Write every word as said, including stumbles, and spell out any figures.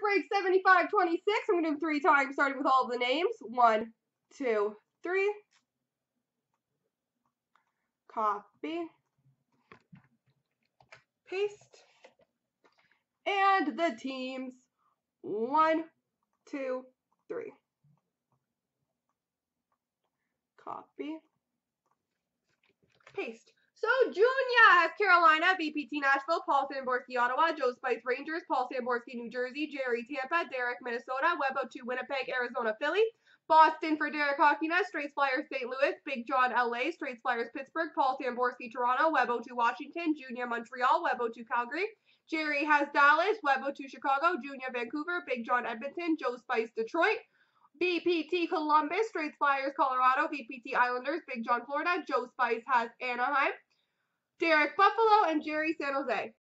break seventy-five twenty-six. I'm going to do three times, starting with all of the names. One, two, three. Copy. Paste. And the teams. One, two, three. Copy. Paste. So, Junior has Carolina, B P T Nashville, Paul Samborski Ottawa, Joe Spice Rangers, Paul Samborski New Jersey, Jerry Tampa, Derek Minnesota, Web oh two Winnipeg, Arizona Philly, Boston for Derek Hockina, Straits Flyers Saint Louis, Big John L A, Straits Flyers Pittsburgh, Paul Samborski Toronto, Web oh two Washington, Junior Montreal, Web oh two Calgary, Jerry has Dallas, Web oh two Chicago, Junior Vancouver, Big John Edmonton, Joe Spice Detroit, B P T Columbus, Straits Flyers Colorado, B P T Islanders, Big John Florida, Joe Spice has Anaheim, Derek Buffalo, and Jerry San Jose.